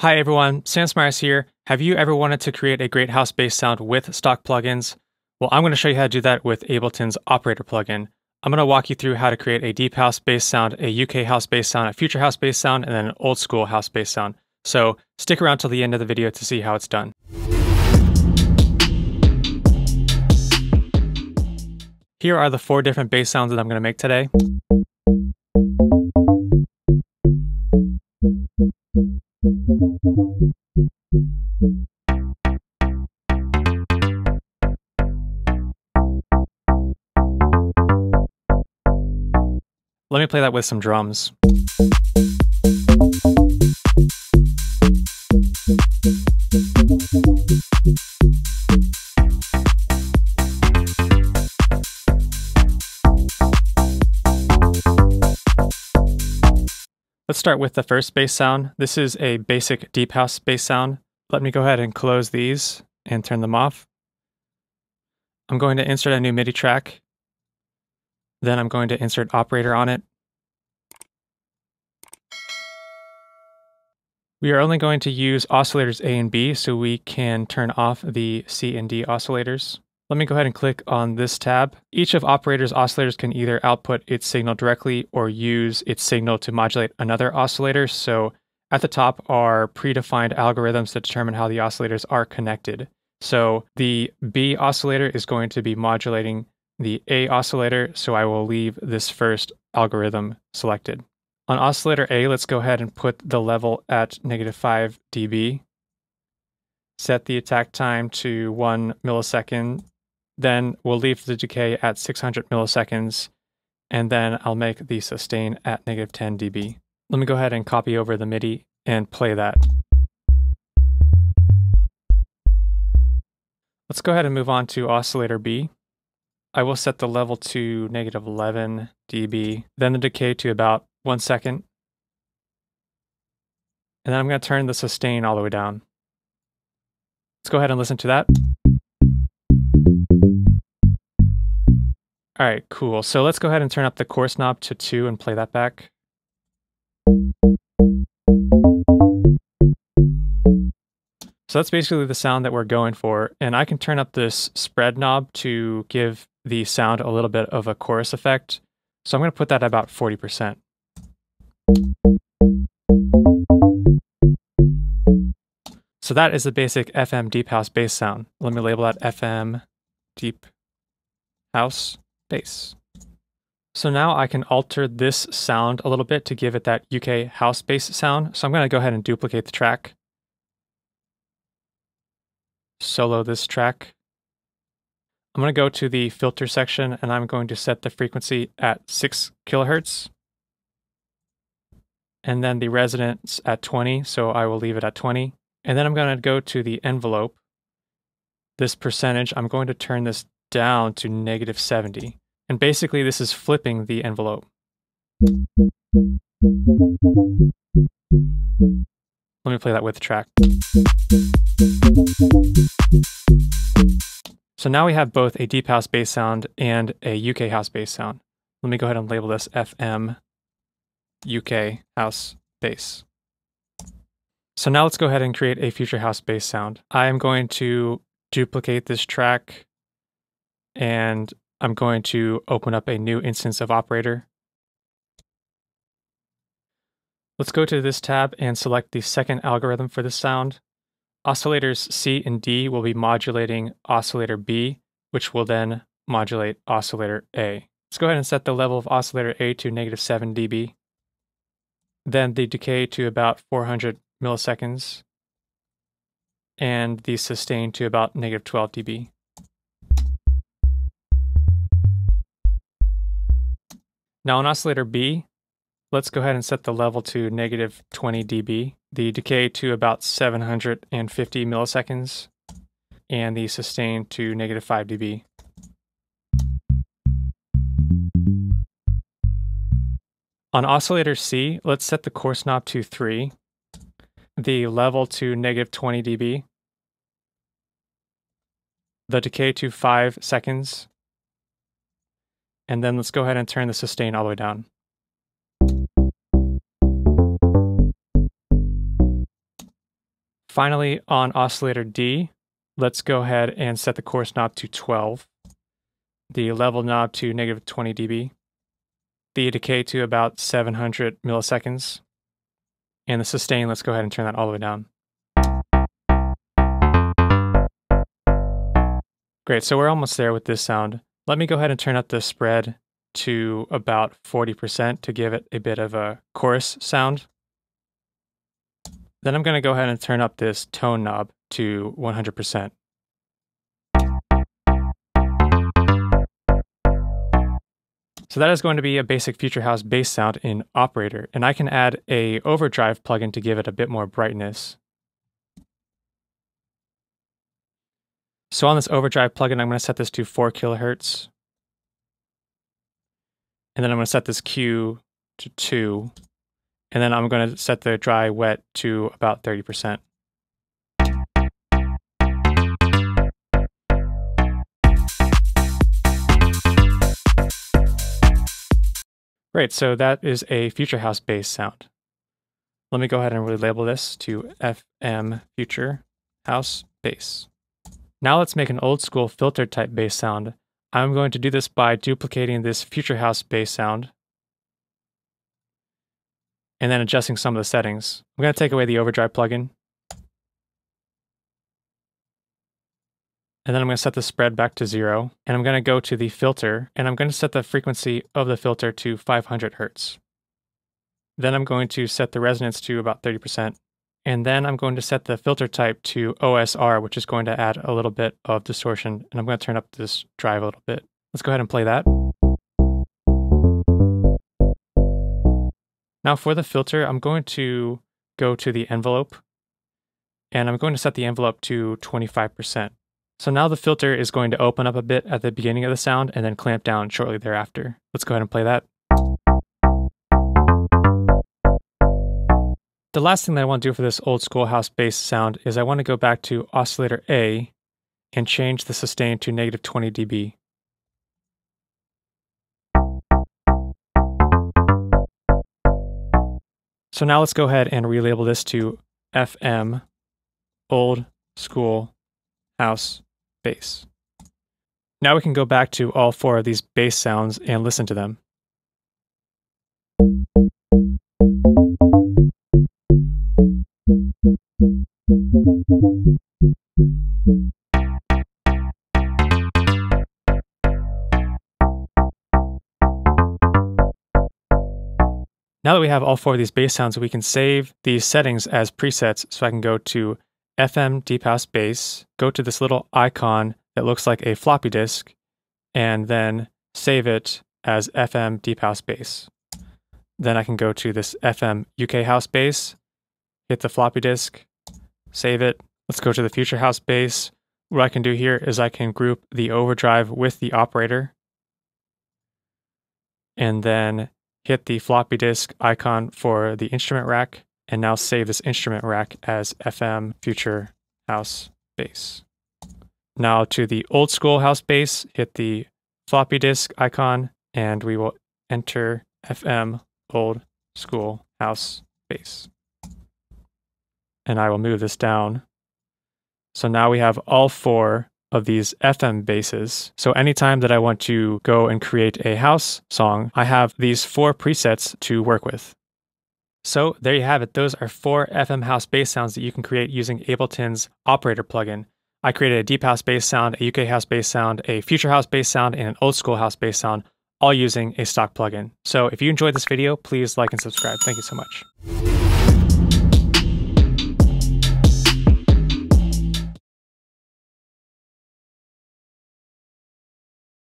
Hi everyone, Sam Smyers here. Have you ever wanted to create a great house bass sound with stock plugins? Well, I'm going to show you how to do that with Ableton's Operator plugin. I'm going to walk you through how to create a deep house bass sound, a UK house bass sound, a future house bass sound, and then an old school house bass sound. So stick around till the end of the video to see how it's done. Here are the 4 different bass sounds that I'm going to make today. Let me play that with some drums. Let's start with the first bass sound. This is a basic deep house bass sound. Let me go ahead and close these and turn them off. I'm going to insert a new MIDI track. Then I'm going to insert Operator on it. We are only going to use oscillators A and B, so we can turn off the C and D oscillators. Let me go ahead and click on this tab. Each of Operator's oscillators can either output its signal directly or use its signal to modulate another oscillator. So at the top are predefined algorithms that determine how the oscillators are connected. So the B oscillator is going to be modulating the A oscillator, so I will leave this first algorithm selected. On oscillator A, let's go ahead and put the level at -5 dB. Set the attack time to 1 millisecond. Then we'll leave the decay at 600 milliseconds, and then I'll make the sustain at -10 dB. Let me go ahead and copy over the MIDI and play that. Let's go ahead and move on to oscillator B. I will set the level to -11 dB, then the decay to about 1 second. And then I'm going to turn the sustain all the way down. Let's go ahead and listen to that. All right, cool. So let's go ahead and turn up the chorus knob to 2 and play that back. So that's basically the sound that we're going for. And I can turn up this spread knob to give the sound a little bit of a chorus effect. So I'm going to put that at about 40%. So that is the basic FM deep house bass sound. Let me label that FM deep house bass. So now I can alter this sound a little bit to give it that UK house bass sound. So I'm going to go ahead and duplicate the track. Solo this track. I'm going to go to the filter section and I'm going to set the frequency at 6 kHz. And then the resonance at 20, so I will leave it at 20. And then I'm going to go to the envelope. This percentage, I'm going to turn this down to -70. And basically this is flipping the envelope. Let me play that with the track. So now we have both a deep house bass sound and a UK house bass sound. Let me go ahead and label this FM UK house bass. So now let's go ahead and create a future house bass sound. I am going to duplicate this track and I'm going to open up a new instance of Operator. Let's go to this tab and select the second algorithm for this sound. Oscillators C and D will be modulating oscillator B, which will then modulate oscillator A. Let's go ahead and set the level of oscillator A to -7 dB. Then the decay to about 400 milliseconds. And the sustain to about -12 dB. Now on oscillator B, let's go ahead and set the level to -20 dB, the decay to about 750 milliseconds, and the sustain to -5 dB. On oscillator C, let's set the chorus knob to 3, the level to -20 dB, the decay to 5 seconds, and then let's go ahead and turn the sustain all the way down. Finally, on oscillator D, let's go ahead and set the chorus knob to 12, the level knob to -20 dB, the decay to about 700 milliseconds, and the sustain, let's go ahead and turn that all the way down. Great, so we're almost there with this sound. Let me go ahead and turn up the spread to about 40% to give it a bit of a chorus sound. Then I'm going to go ahead and turn up this tone knob to 100%. So that is going to be a basic Future House bass sound in Operator, and I can add a Overdrive plugin to give it a bit more brightness. So on this Overdrive plugin, I'm going to set this to 4 kilohertz. And then I'm going to set this Q to 2. And then I'm going to set the dry wet to about 30%. Great, so that is a Future House bass sound. Let me go ahead and really label this to FM Future House bass. Now let's make an old school filter type bass sound. I'm going to do this by duplicating this Future House bass sound and then adjusting some of the settings. I'm going to take away the Overdrive plugin. And then I'm going to set the spread back to 0. And I'm going to go to the filter, and I'm going to set the frequency of the filter to 500 hertz. Then I'm going to set the resonance to about 30%. And then I'm going to set the filter type to OSR, which is going to add a little bit of distortion. And I'm going to turn up this drive a little bit. Let's go ahead and play that. Now for the filter, I'm going to go to the envelope, and I'm going to set the envelope to 25%. So now the filter is going to open up a bit at the beginning of the sound and then clamp down shortly thereafter. Let's go ahead and play that. The last thing that I want to do for this old school house bass sound is I want to go back to oscillator A and change the sustain to -20 dB. So now let's go ahead and relabel this to FM Old School House Bass. Now we can go back to all 4 of these bass sounds and listen to them. Now that we have all 4 of these bass sounds, we can save these settings as presets. So I can go to FM Deep House Bass, go to this little icon that looks like a floppy disk, and then save it as FM Deep House Bass. Then I can go to this FM UK House Bass, hit the floppy disk, save it. Let's go to the Future House Bass. What I can do here is I can group the Overdrive with the Operator, and then hit the floppy disk icon for the instrument rack, and now save this instrument rack as FM Future House Bass. Now to the old school house bass, hit the floppy disk icon, and we will enter FM Old School House Bass. And I will move this down. So now we have all 4 of these FM basses. So anytime that I want to go and create a house song, I have these 4 presets to work with. So there you have it. Those are 4 FM house bass sounds that you can create using Ableton's Operator plugin. I created a deep house bass sound, a UK house bass sound, a future house bass sound, and an old school house bass sound, all using a stock plugin. So if you enjoyed this video, please like and subscribe. Thank you so much.